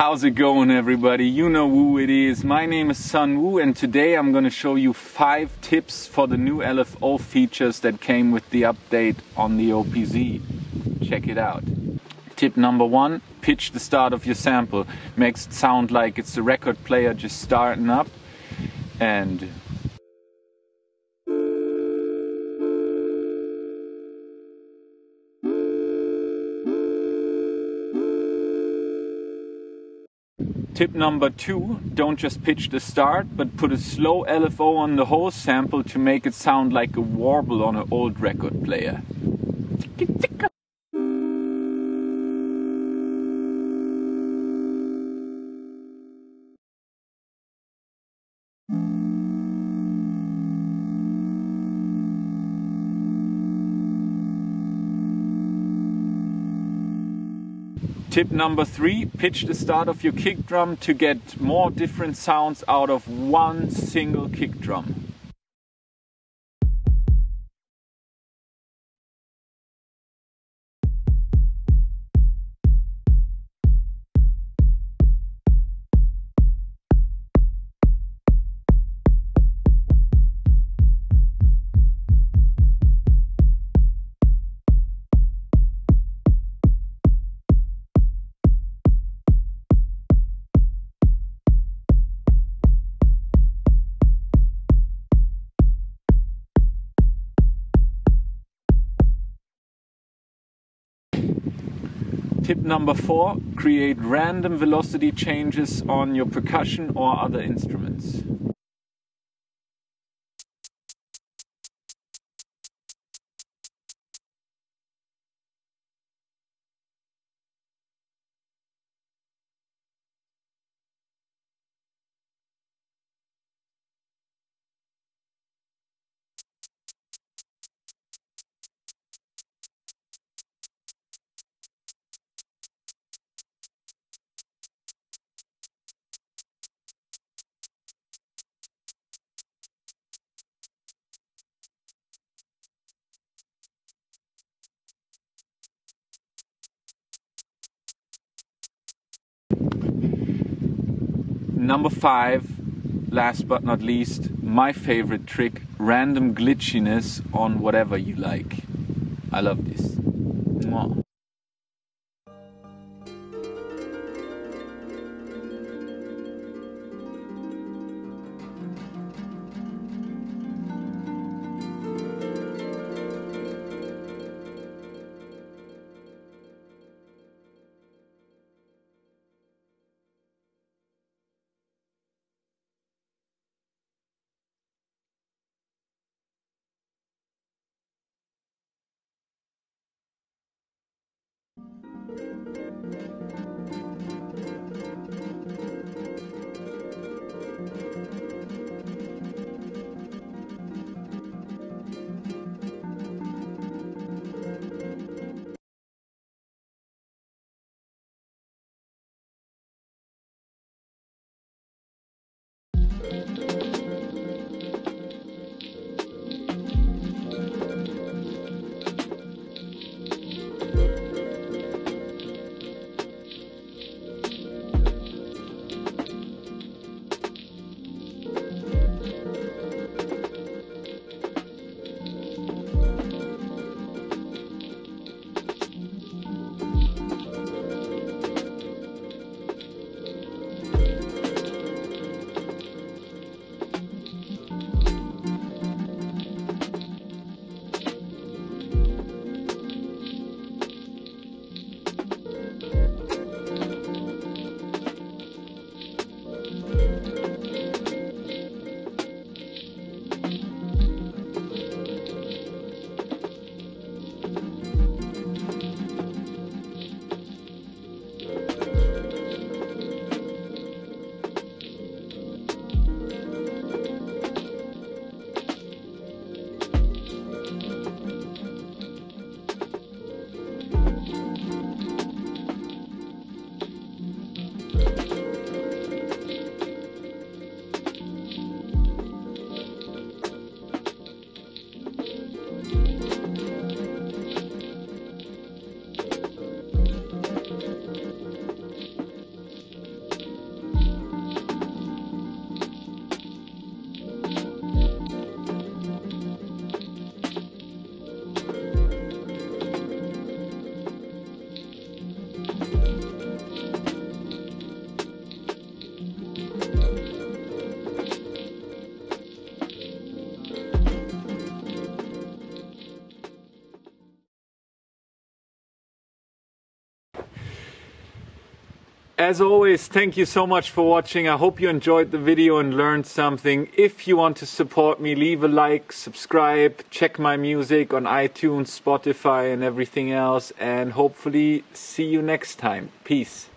How's it going, everybody? You know who it is. My name is Sun Wu, and today I'm going to show you 5 tips for the new LFO features that came with the update on the OP-Z. Check it out. Tip number 1, pitch the start of your sample. Makes it sound like it's the record player just starting up. And tip number 2, don't just pitch the start, but put a slow LFO on the whole sample to make it sound like a warble on an old record player. Tip number 3, pitch the start of your kick drum to get more different sounds out of one single kick drum. Tip number 4, create random velocity changes on your percussion or other instruments. Number 5, last but not least, my favorite trick, random glitchiness on whatever you like. I love this. Mwah. As always, thank you so much for watching. I hope you enjoyed the video and learned something. If you want to support me, leave a like, subscribe, check my music on iTunes, Spotify and everything else. And hopefully see you next time. Peace.